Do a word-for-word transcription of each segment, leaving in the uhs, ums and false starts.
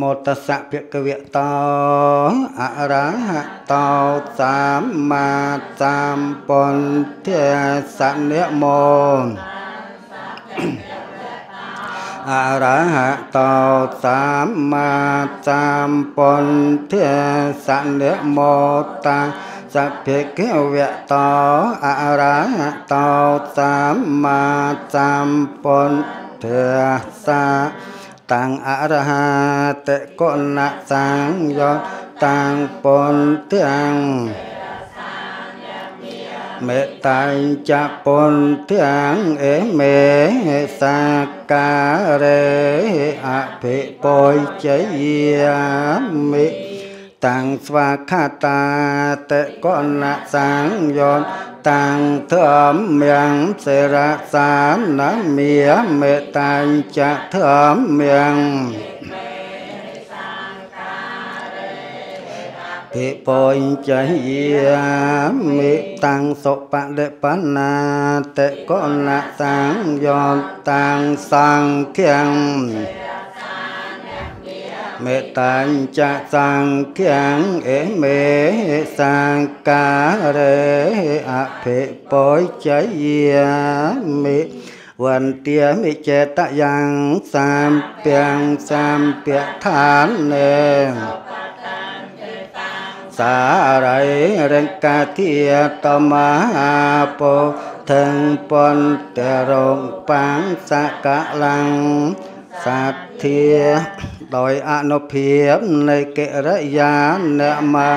มุตสัพเพกเวโตอะระหะโตสัมมาสัมพุทธัสสะนะโมอะระหะโตสัมมาสัมพุทธัสสะนะโมตัสสัพเพกเวโตอะระหะโตสัมมาสัมพุทธัสสะตังอรหะเตโกนะสังโยตังปนเตียงเมตัยจะปนเตียงเอเมสากาเรอภิปอยเจียมิตังสวาคาตาเตโกนะสังโยตังเทิมเมียงเสระสามนะเมียเมตัยจะเทิมเมียงภิปอยใจยามิตังสปะเดปนาเตโกนะสังโยตังสังเขียงเมตัญจะสังเขียงเอเมสังกาเรอภิปอยเจียมิวันเตียมิเจตยังสามเปียงสามเปียทานเนสาไรเรงกาเทียตมาโปถึงปนเตโรงปังสกะลังสัตเทียโดยอนุเพียบในเกระยาเนมา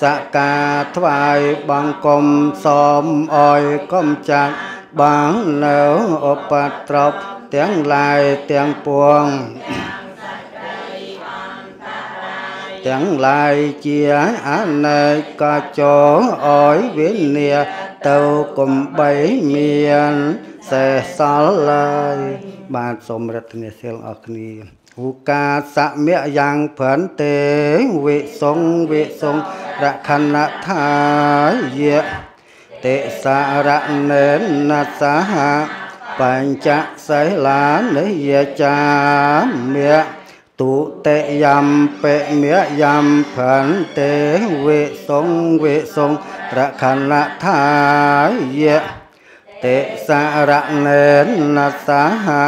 สกาทวายบังกมสมอ่อยก้มจักบังเหลวอปัตตรบเตียงลายเตียงปวงเตียงลายเจียอันในกาโจอ่อยวิเนียเต้ากุมใบเมียนเสสาลายบาทสมรัตเนเซลออกนี้อุกาสะเมียยังเผินเตวิสงวิสงระคันละทายเยเตสาระเนนนัสหะปัญจไสลานเนยจามเมียตุเตยมเปเมียยมเผินเตวิสงวิสงระคันละทายเยเตสาระเนนนัสหะ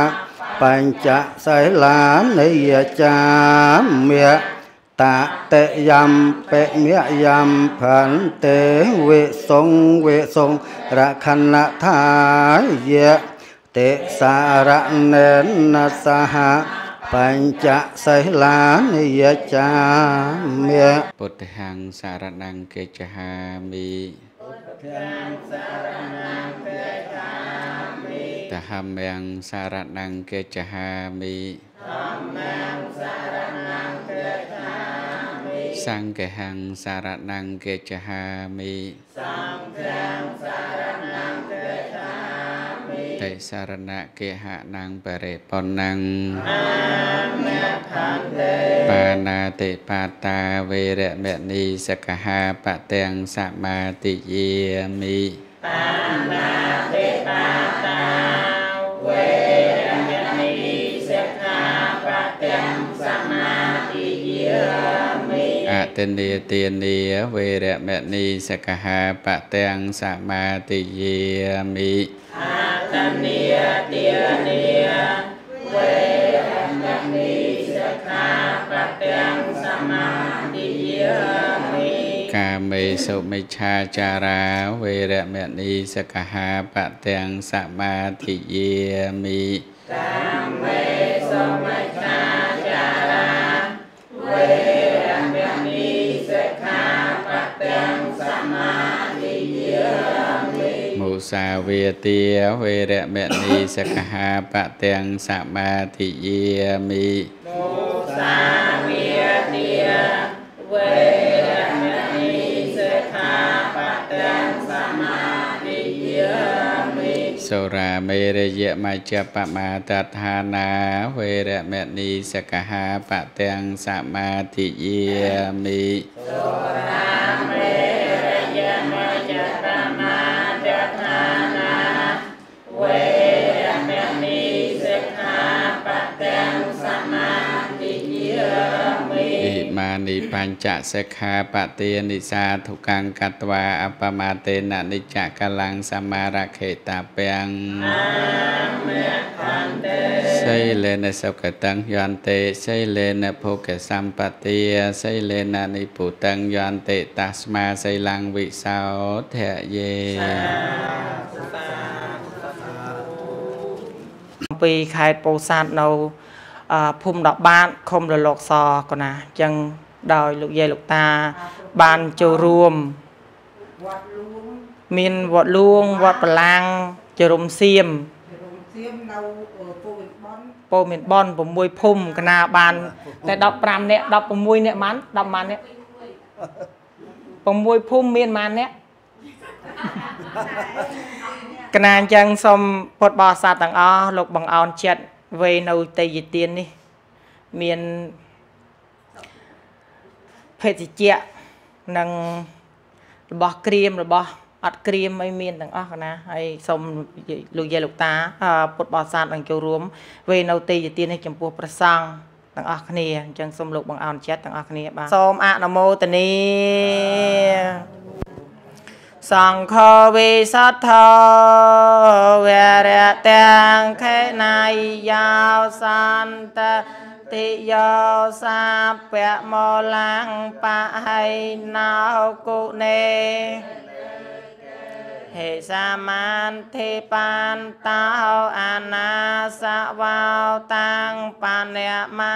ปัญจไสลานเนยจามเมียตะเตยมเปเมียยมผันเตวิสงเวสงระคันละทายเยเตสาระเนนนัสหะปัญจไสลานเนยจามเมียพุทธังสารนังเกจหามิตะหัมยังสารนังเกจหามิสังเกหังสารนังเกจหามิเตสารณะเกหะนังปะเรปนังปานาติปาตาเวระเมณีสกหาปะเตียงสัมมาติเยมิปานาติปาตาเวระเมณีสกหาปะเตียงสัมมาติเยมิอะเตเนเตเนเวระเมณีสกหาปะเตียงสัมมาติเยมิเนียเตียเนียเวระเมณีสกหาปะเตียงสัมมาติเยมิกาเมสุมิจฉาจาราเวระเมณีสกหาปะเตียงสัมมาติเยมิกาเมสุมิจฉาจาราเวระเมณีสกหาปะเตียงสัมมาติเยมิมุสาเวตีเวระเมณีสกหาปะเตียงสัมมาติเยมิมุสาเวตีเวระเมณีสกหาปะเตียงสัมมาติเยมิสุราเมรยะมัจจปมาตทานาเวระเมณีสกหาปะเตียงสัมมาติเยมิสุราเมรยะมัจจปมาเวระเมณีสกหาปะเตียงสัมมาติเยมิ ปัญจสขาปะเตนิสาทุกังกัตวาอัปปมาเตนะนิจจกัลลังสมาระเขตาเปียงไสเลนะสกตังยันเตไสเลนะโภกสัมปติไสเลนะนิปุตังยันเตตัสมาไสลังวิสาวเถเยปีใครโปรซานเอาภูมิดอกบ้านคมหลอกซอก่อนนะจังดอยลูกเยลูกตาบ้านโจรวมมินวัดลุงวัดปลางโจรมเสียมโปมินบอนผมมวยพุ่มกนาบานแต่ดอกปรามเนี่ยดอกผมมวยเนี่ยมันดอกมันเนี่ยผมมวยพุ่มมินมันเนี่ยกนานจังสมปดบอสาต่างอหลกบังออนเจ็ดเวนูเตยเตียนนี่เมียนเพจเจียนังบอกครีมหรือบอกอัดครีมไม่เมียนต่างอ้อนะไอ้สมลูกยายลูกตาปดบอสาต่างเกี่ยวรวมเวนูเตยเตียนในจมูกประซังต่างอ้อคนนี้จังสมหลกบังออนเจ็ดต่างอ้อคนนี้บ้างสมอะนโมตนีสังฆวิสัทธาเวรเตียงเขนายยาวสันตติโยสาเปโมลังปะให้นาคุเนเหสามันเทปันตาอานาสวาตังปัญญามา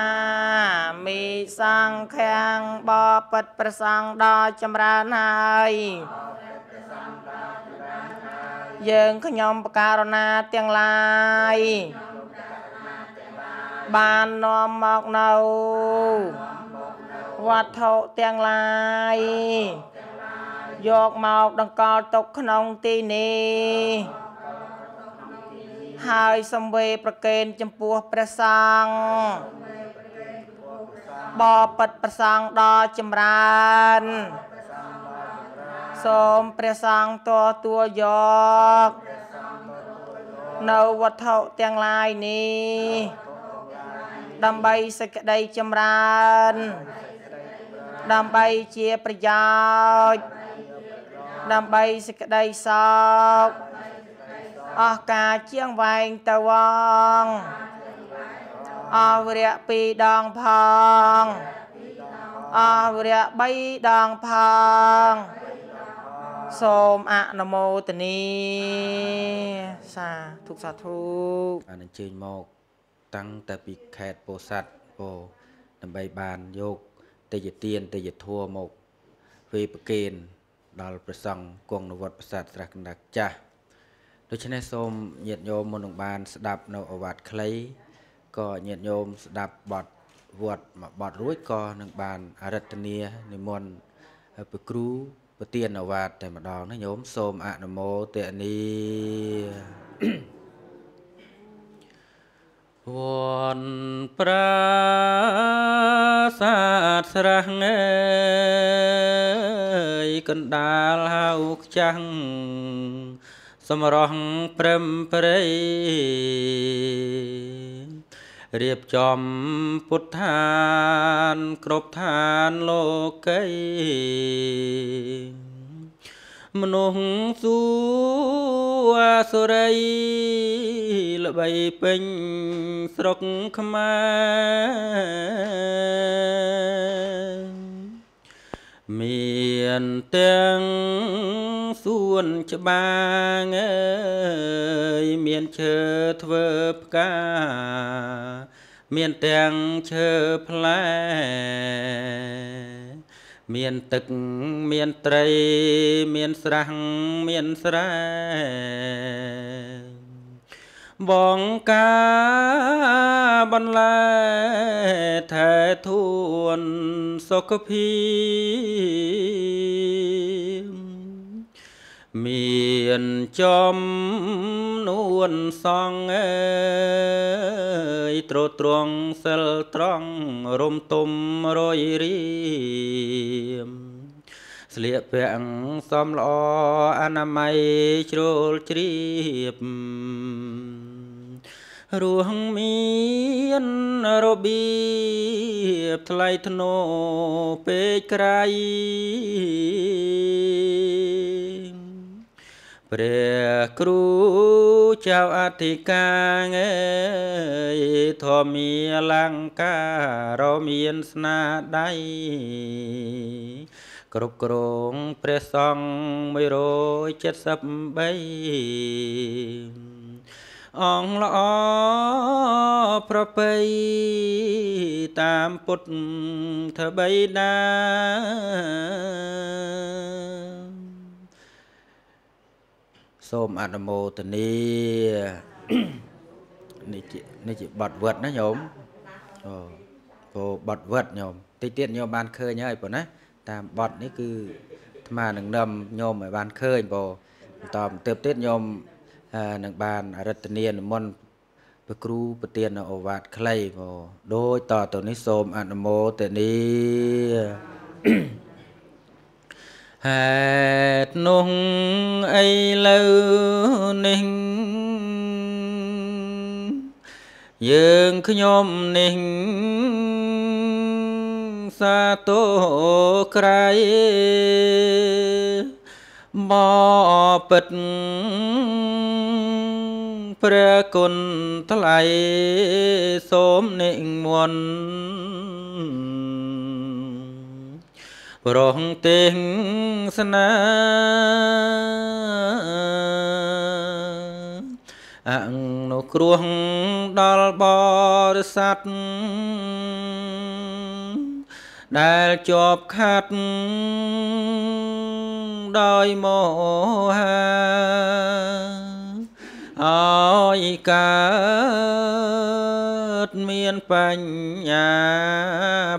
มีสังเขียงบอปัดประสังดอจำรานัยยังขยมปการนาเตียงลายบานนอมหมอกเนาวัดเถาเตียงลายยกหมอกดังกอตกขนมตีนีหายสมเวประเกณฑ์จำปัวประสังบอปัดประสังดอจำรานสมประสังตัวตัวยกนวัดเถาเตียงลายนี้ดำใบสกได้จำรานดำใบเจียประยาดำใบสกได้สอบออกกาเชียงแหวงตะวังอาวเรียปีดองพองอาวเรียใบดองพองสมอะนโมตนีสาธุสาธุอันเชิญมอกตั้งแต่ปีแขกโปสัตโปนำใบบานโยกเตยเตียนเตยทั่วมกเวปเกณฑ์ดอลประสังกวงนวัดประสัตรักนักจ้าโดยเฉพาะสมเหยียดโยมมนุษย์บาลสดับนวัดคล้ายก็เหยียดโยมสดับบอดวดบอดรุ่ยก็หนึ่งบานอารัตเนียนิมนต์ไปครูปเตียนอวาดแต่มาดองนะโยมโสมอะนโมเตนีวนประสาทระเงยกันดาลหาอุกจังสมรองเปรมเปรยเรียบจอมพุทธานครบทานโลเกยมนุษย์สุสุรัยละใบเป็นสรกขมาเมียนเตียงส่วนฉบังเอ้ยเมียนเชิดเวิบกาเมียนเตียงเชิดพลายเมียนตึกเมียนไตรเมียนสรังเมียนสระบองกาบันไลแททวนสกพีเมียนจอมนวลซองเอ้ยตรตรองเซลตรองรมตุมรอยรีมเสลียเปียงสมลออนามัยโจลจีบ รวงมีอันระเบียบทลายถนอเปกไกรเปรครูเจ้าอธิการเอทอมีลังการอมีนสนาได้กรุบกรุงเปรซองไม่โรยเจ็ดสับใบองละอพระไปตามปุถทะใบดาส้มอันโมตนีนี่จีนี่จีบัดเวิร์ดนะโยมโอ้โหบัดเวิร์ดโยมติดติดโยมบานเคยเยอะไอ้พวกนั้นตามบัดนี่คือธรรมะหนึ่งดำโยมไอ้บานเคยโบตอมเติบติดโยมนักบาลรัตเนียนมนพระครูปเตียนอวาดใครพอโดยต่อตัวนิสมอนโมตนีเหตุนุงไอเล่นิงยืนขยมนิงสาโตใครมอปิดพระกุณฑลายสมนิมนพระองค์เต็งสนาอังนกรวงดอลบอดสัตได้จบขัดโดยโมหะอ้อยเกิดเมียนปัญญา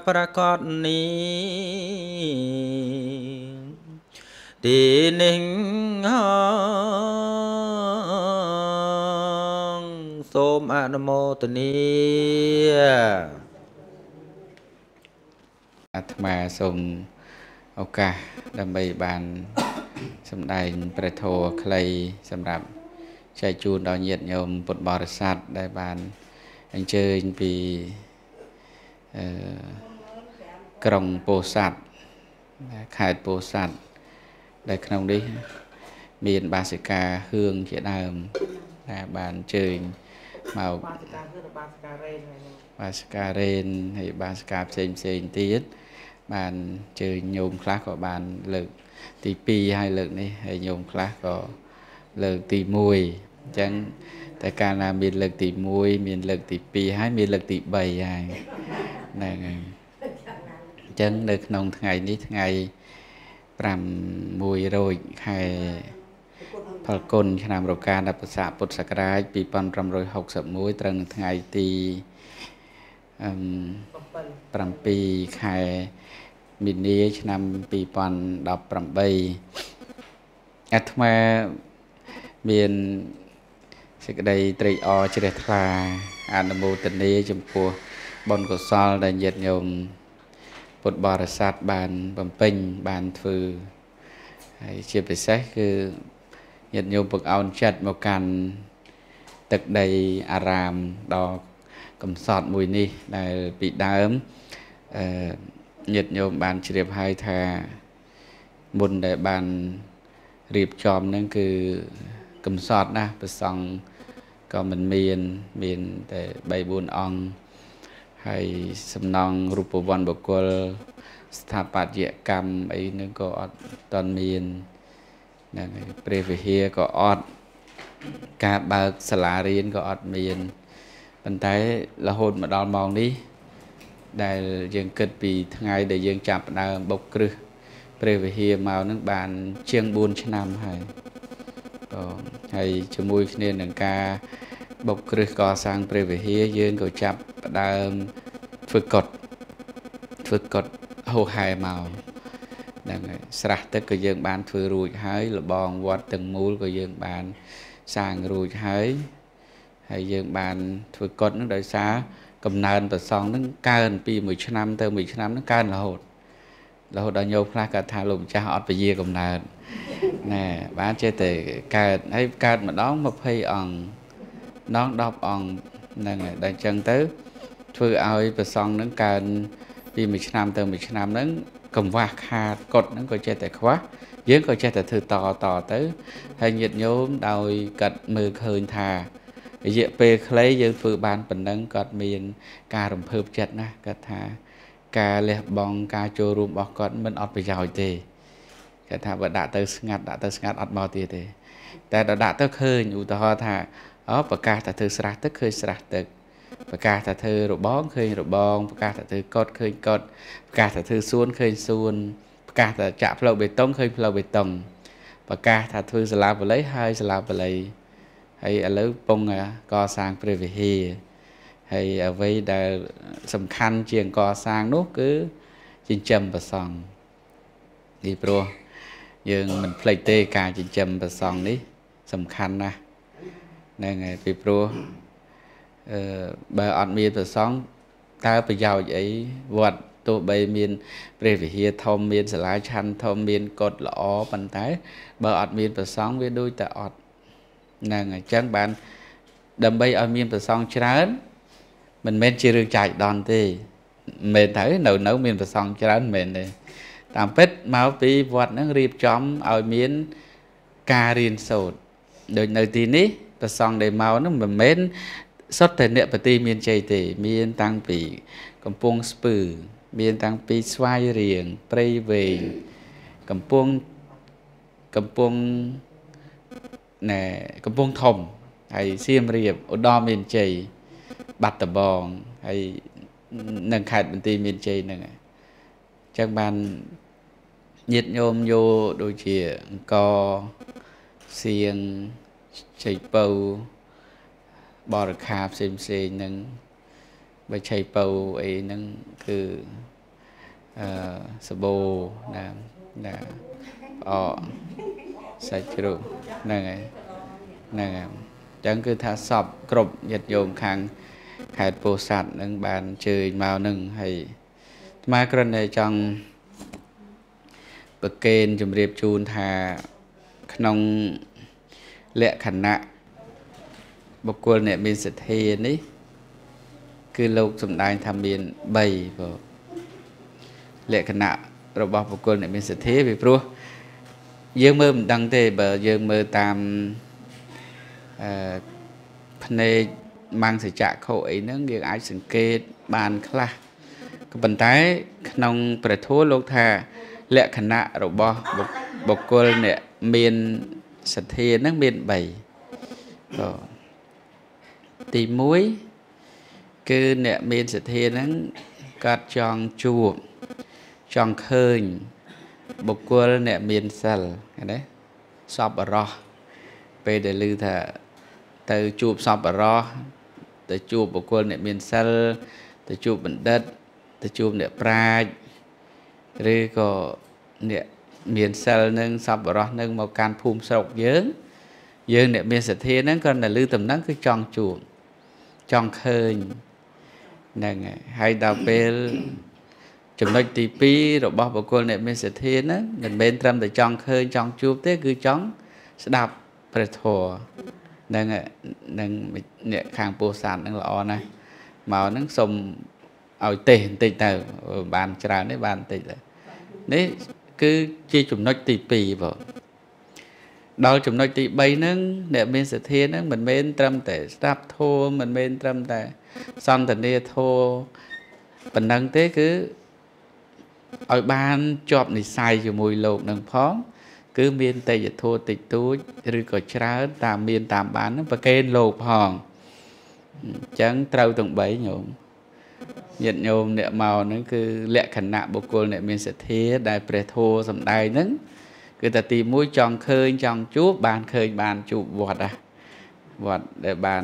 ประกอบนี้ตีหนึ่งห้องสมอนุโมทนีอาตมาทรงโอกาสดำเนินบานสำได้ประโทใครสำหรับชายจูนดอนเย็ดโยมปุตบริษัทได้บานอันเชิญปีกรงโปสัตขายโปสัตได้ขนมดิมีบาสิกาเฮืองเขียนเดิมได้บานเชิญมาบาสกาเรนให้บาสกาเซนเซนตีดบานเจอโยมคลาสก็บานเลิกตีปีให้เลิกนี่ให้โยมคลาสก็เลิกตีมวยจังแต่การนำมีเลิกตีมวยมีเลิกตีปีให้มีเลิกตีใบให้นั่นเองจังเลิกนองไงนี้ไงปรำมวยโรยให้พระกุลขนามโรการดับประสาปุตสกราชปีปันรำโรยหกสมวยตรังไงตีปรำปีใครมินนี้ชนำปีปอนดอกปรำใบอัตมาเมียนสิกได้ตรีออจิเดทลาอนุโมทนีจำปัวบนกุศลได้เย็ดยมปุตบริษัทบานบำเพ็ญบานฟือเชื่อไปใช้คือเย็ดยมปุกเอาจัดมากันตึกใดอารามดอกกำสอดมวยนี่ได้ปีดาเอิมหยุดโยมบานเฉียบให้ทาบุญได้บานรีบจอมนั่นคือกำสอดนะประสองก็มันเมียนเมียนแต่ใบบุญอ่องให้สำนองรูปวันบุคคลสถาปัตยกรรมไอ้นั่นก็อดตอนเมียนนั่นเปรย์เฮียก็อดกาบาสลาเรียนก็อดเมียนปัญไทละหดมาดอนมองนี้ได้ยังเกิดปีทั้งไงได้ยังจับได้บกครึเปรย์เฮียมาหนึ่งบานเชียงบุญชนามให้ก็ให้จมูกเนี่ยหนังกาบกครึก่อสร้างเปรย์เฮียยังก็จับได้ฝึกกดฝึกกดหัวหายมาดังสระตะก็ยังบานฝึกรูดหายหรือบองวัดตึงมูลก็ยังบานสร้างรูดหายให้ยืมบานฝึกกดนักศึกษากำเนิดต่อสองนักการปีหมื่นชั่วน้ำเติมหมื่นชั่วน้ำนักการละหดละหดดอนโยพลากาธาลุมจะอดไปเยี่ยกำเนิดน่ะบ้านเจตการให้การมาน้องมาเพย์อ่องน้องดอบอ่อง นั่นแหละดังจังเต๋อช่วยเอาไปซองนั่งการปีมิชนามเติมมิชนามนั่งกำว่าคากดนั่งก็เจแต่คว้าเยอะก็เจแต่ถือต่อต่อเต๋อให้หยุดโยมดาวกัดมือเขินทาเยอะไปเคล้ยเยอะฝืนบานเป็นนั่งกัดมีนการรำเพิบเจ็ดนะกัดทาการเล็บบองการโจรุมบอกกัดมันอดไปยาวเต๋อกัดทาว่าด่าเต๋อสงัดด่าเต๋อสงัดอดบอตีเต๋อแต่ด่าเต๋อเคยอยู่ต่อทาอ๋อปากกาแต่เธอสระตึกเคยสระตึกปากกาแต่เธอรูปบ้องเคยรูปบ้องปากกาแต่เธอกดเคยกดปากกาแต่เธอส่วนเคยส่วนปากกาแต่จับเราเบตงเคยเราเบตงปากกาแต่เธอสลับไปเลยให้สลับไปเลยให้อะไรปงอ่ะก่อสร้างไปวิธีให้เอาไว้ได้สำคัญเชียงก่อสร้างนู้นคือจินจำประซองดีโปรยังมันเพลย์เตะการจินจำประซองนี้สำคัญนะนั่นไงไปโปรเบอร์อดมีตัวสองตาไปยาวใหญ่วัดตัวใบมีนเปรียบเทียบทอมมีนสลายชันทอมมีนกดหล่อปันท้ายเบอร์อดมีตัวสองเวดูแต่อดนั่นไงจังบ้านดำใบอดมีตัวสองชนะมันเม็ดชีเรื่องใจดอนตีเม็ดไทยหนูหนูมีตัวสองชนะเม็ดเลยตามเป็ดมาปีวัดนั่งรีบจอมอดมีนการินสูตรโดยในทีนี้ประซองได้เมานั่นแบบเม้นสดแต่เนื้อปฏิมีนใจตีมีนตังปีกำปงสปือมีนตังปีสวายเรียงเปรย์เวงกำปงกำปงเนี่ยกำปงทมไอเสียมเรียบอดอมีนใจบัตตบองไอหนังขาดปฏิมีนใจหนึ่งจากบ้านยึดโยมโยโดยเฉียงกอเสียงใช้เป่าบอร์คาบเซมเซนั่งไปใช้เป่าไอ้นั่งคือสบู่นะนะอ๋อใส่จุดนั่งไงนั่งไงจังคือถ้าสอบกรบหยัดโยมขังขาดโปรสัตนั่งบานเชยมาหนึ่งให้มากรณีจังประเกณฑ์จมเรียบจูนทาขนมเละขันนะบุคคลเนี่ยมีสิทธิ์นี่คือโลกสมได้ทำเป็นใบบอกเละขันนะเราบอกบุคคลเนี่ยมีสิทธิ์ไปพรัวเยื่อเมื่อดังเตะเบอร์เยื่อเมื่อตามภายในมังสจักรเขาไอ้นั่งเรื่องไอ้สังเกตบานคลาก็บรรทัยขนมประท้วงโลกธาเละขันนะเราบอกบุคคลเนี่ยมีสัตย์นักเบียนใบก็ตีมุ้ยคือเนี่ยเบียนสัตย์นั้นกัดจองจูบจองเคยบุกควรเนี่ยเบียนสั่งอะไรสอบรอไปเดือดลือเถอะแต่จูบสอบรอแต่จูบบุกควรเนี่ยเบียนสั่งแต่จูบเหมือนเด็ดแต่จูบเนี่ยปลาหรือก็เนี่ยเมียนเซลนึงสับรอนึงมาการภูมิสกเยอะเยอะเนี่ยเมียนเสถียรนั้นก็ในลือต่ำนั้นคือจองจูบจองเคยนั่นไงให้ดาวเปลจำนวนตีปีเราบอกบุคคลเนี่ยเมียนเสถียรนั้นเป็นเบนทำแต่จองเคยจองจูบเท่คือจองสดับประโถนั่นไงนั่นเนี่ยคางโปรสานนั่นละอ่อนนะเมานั่งสมเอาเตะติดเตะบานจราเนี่ยบานติดเลยนี่คือจีจุ่มน้อยตีปีบ่ดาวจุ่มน้อยตีใบนั้นเนี่ยเมนเสถียรนั้นเหมือนเมนตรำแต่รับโทเหมือนเมนตรำแต่ซ้อนแต่เนโทปัญหาเต้คือเอาบ้านจอบในไซอยู่มวยโลกนั่งพ้องคือเมนแต่จะโทติดตู้หรือก็ช้าตามเมนตามบ้านนั้นประเคนโลกพองจังเต้าตรงใบโยมยันโยมเนี่ยเมานั่นคือเละขณะบุคคลเนี่ยมีเสถียรได้เปรโทสำได้นั้นคือแต่ตีมุ้ยจองเคยจองจูบบานเคยบานจูบวัดอะวัดได้บาน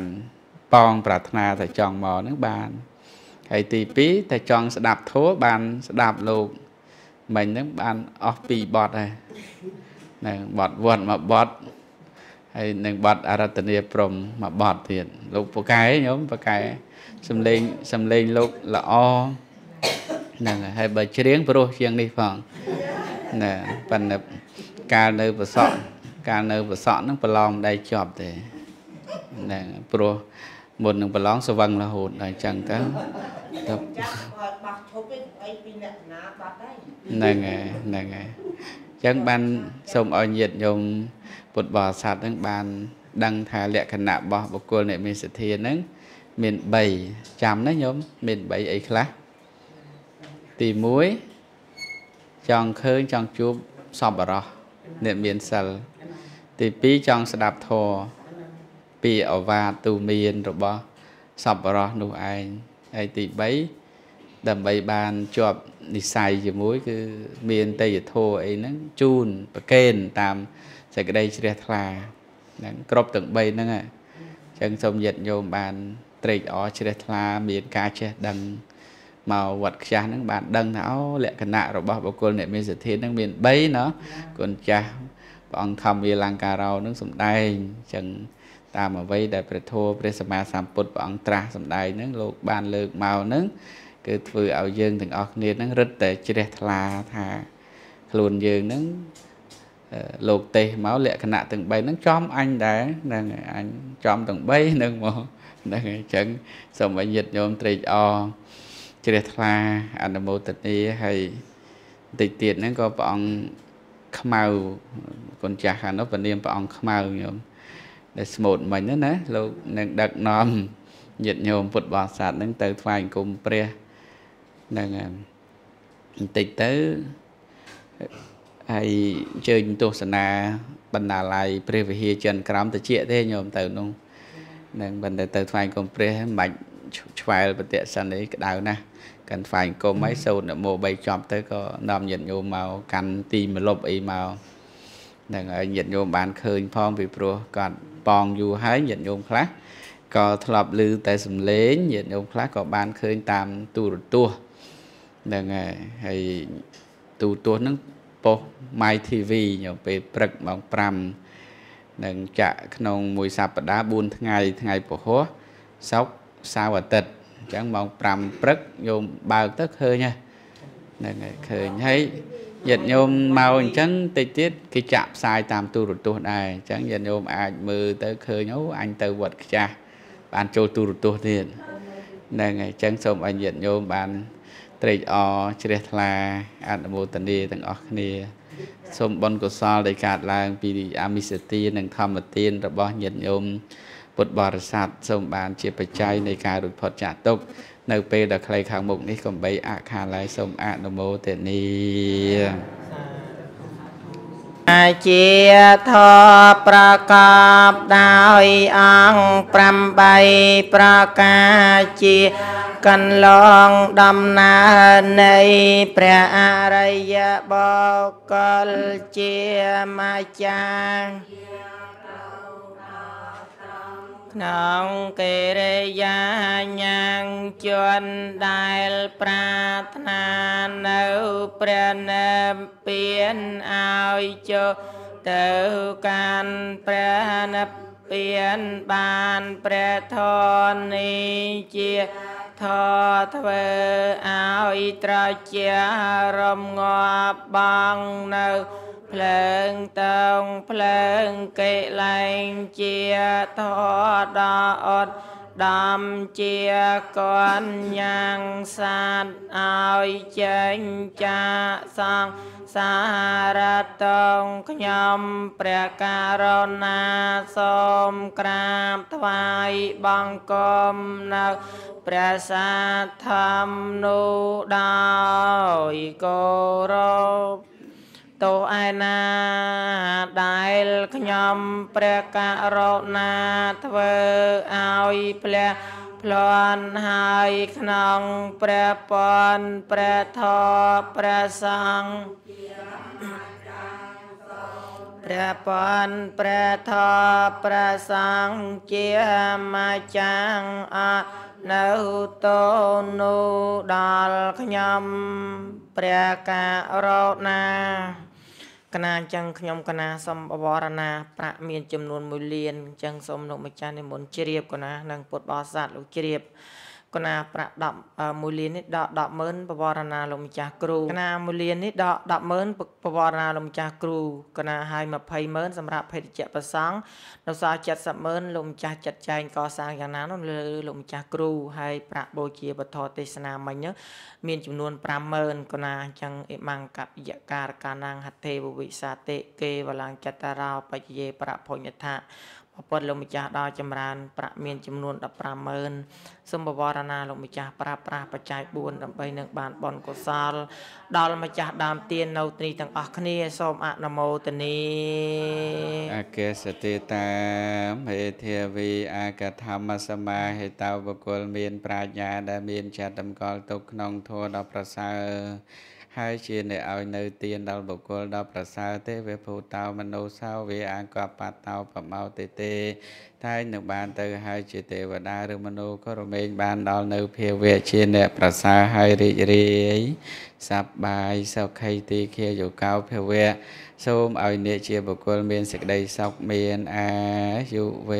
ปองปรารถนาแต่จองเมานั่นบานไอตีปีแต่จองสดับโทบานสดับโลกเหมือนนั่นบานออกปีบอดเลยนั่งบอดวนมาบอดไอหนึ่งบอดอารัตเนียพรมมาบอดเถียนลูกปะไก่โยมปะไก่สำเร็จสำเร็จลูกละอนั่นแหละให้บะเชียงโปรเชียงนี่ฟังน่ะปันแบบการเนื้อประสอนการเนื้อประสอนนั่งประลองได้จอบแต่น่ะโปร บนหนึ่งไปร้องสว่างละโหดหน่อยจังก็นั่นไงนั่นไงจังบันสมเอาเหยียดยมปวดบ่อสัตว์ทั้งบันดังทาเละขณะบ่อบุคคลในมีสตินั้นเมนใบจำนะยมเมนใบไอ้คลาตีมุ้ยจองเคิงจองจูบสอบบ่อเนื้อเมียนสัลตีปีจองสดับทอปีอวาตูเมียนหรือบ่สอบบ่อหนูไอไอตีใบดำใบบานจวบดิไซจมุ้ยคือเมียนเตยทอไอนั้นจูนประเคนตามใส่กระไดเชียทลานั้นครบตึงใบนั่นไงจังสมเด็จโยมบานเตยอ๋อเชียทลาเมียนกาเชดังมาวัดชาหนังบานดังเท้าแหละขณะเราบอกว่าคนเนี่ยมีสิทธิ์นั่งเมียนใบเนาะคนจะปองทำเวลังการเรานั่งสมได้จังตามมาไว้ได้ประโทประสมาสามปุตปองตราสมได้นั่งโลกบานเลิกเมานั่งเกิดฝือเอาเยิงถึงออกเนตนั่งรึแต่เชียทลาทาขลุ่นเยิงนั่งโลกเตะเมาเละขณะตึงใบนั่งจอมอันได้นั่งอันจอมตึงใบนั่งหมอนั่งจังสมัยหยุดโยมเตยอ๋อเจริญธรรมอันโมตติให้ติดติดนั่นก็ปองขมาวคนจากหานุปนิยมปองขมาวโยมได้สมุดมันนั่นนะเรานั่งดักนอมหยุดโยมปุตบาศาสตร์นั่งเตยฝ่ายกลุ่มเปรียนั่งติดเตยให้เจริญโตสนาบรรดาลายเปรียวิหิเจริญกรามตะเจี๊ยเท่โยมเตยนุ่งนั่งบรรดาเตยฝ่ายกลุ่มเปรียหมายช่วยปฏิสันนิษฐานนะการฝ่ายก็ไม่สูดโมบายจอมเตก็นำหยันโยมากันตีมาลบอีมาดังหยันโยบานเคยพองปีโปรก่อนปองอยู่หายหยันโยคลาก็ทลับลือแต่สมเลนหยันโยคลาก็บานเคยตามตูตัวดังให้ตูตัวนั้นโปไมทีวีอย่างไปปรึกมองปรำดังจะขนมมวยสับปะดาบุญทั้งไงทั้งไงโปหัวซอกสาวติดจังมองปรำปรึกโยมบ่าวตึกเคยไงนั่นไงเคยให้หยันโยมเมาจังติดติดกิจับสายตามตูรุตัวได้จังหยันโยมอาจมือตึกเคยโน้อันเตวัดกิจบานโจตูรุตัวนี่นั่นไงจังสมอันหยันโยมบานเตยอ๋อเจริญลาอันโมตันดีตั้งออกนี่สมบนกุศลได้ขาดลางปีอามิสตีนั่งทำมาตีนระบอบหยันโยมบทบาทสัตว์สมบานเจียปัจจัยในการหลุดพ้นจากทุกข์ในเปรตใครขังมุกนี้ก็ใบอาคาไลสมอนุโมทนีอาเจียทอประกอบดาวองปรำใบประกาจีกันลองดำนาในพระอริยบุคคลเจียมาจางน้องเกเรยาญังจวนได้ปราธนาเนื้อเปลี่ยนเปลี่ยนเอาโจเติกันเปลี่ยนเปลี่ยนบานเปลี่ยนทอนนิจทอทเวเอาตรเจรมงอบบังเนื้อเพลิงเตงเพลิงเกลัยเจียทอดอดดำเจียก้อนยังสัตว์เอาเจนจะสังสารตงยมเปรการนาสมกราบถวายบังคมนักประสาทธรรมนุดายโกรตัวไอนาได้ขยมเปรการนาทเวเอาเปลพลอนหายขนองเปรปอนเปรทอเปรสังเปรปอนเปรทอเปรสังเจียมาจังอาเนื้อโตนูดอลขยมเปรการนาคณะจังขยมคณะสมบวรณาประมีจำนวนมวยเลียนจังสมนุกมจันในมณฑเรียบกนะนางปวดบอสัตว์ลูกเรียบ ก็น่าประดับมูลนิธิดอกดอกเมินประวารณาลมจากครูก็น่ามูลนิธิดอกดอกเมินประวารณาลมจากครูก็น่าให้มาเพย์เมินสำหรับเพย์เจ็บประสังเราสาวจัดสเมินลมจากจัดใจก่อสร้างอย่างนั้นนั่นเลยลมจากครูให้ประโบเชียบทอเตสนามันเยอะมีจำนวนประเมินก็น่าจังเอมังกับยาการการนางหัตเทวิสาเตเกวลังจัตตาราวปเยประพยธาพอปลลมิจาดอจำรานประเมียนจำนวนดับประเมินสมบวรณาลมิจาประปราปัจจัยบุญดับใบหนึ่งบานบอลกุศลดาวลมิจาดามเตียนเอาตีต่างอักเนียสมอนโมตนีอาเกสติตามเหตุเทวีอากธรรมสมาเหตาวกลเมียนปราญญาดาเมียนจัดดำกอลตุกนองโทดอประเสริฐให้เชียนในเอาเนื้อเตียนดาวบุคคลดาวประสาเทเวภูเตามโนสาวเวอังกาปาเตาปะเมาเตเตไทยหนึ่งบานเตอให้เชียเทวดาหรือมโนก็รวมเองบานดาวเนื้อเพียวเวเชียนในประสาให้ริริสับบายสับไขตีเคียอยู่เก้าเพียวเวส้มเอาเนื้อเชียบุคคลเมียนเสกได้สักเมียนอายุเว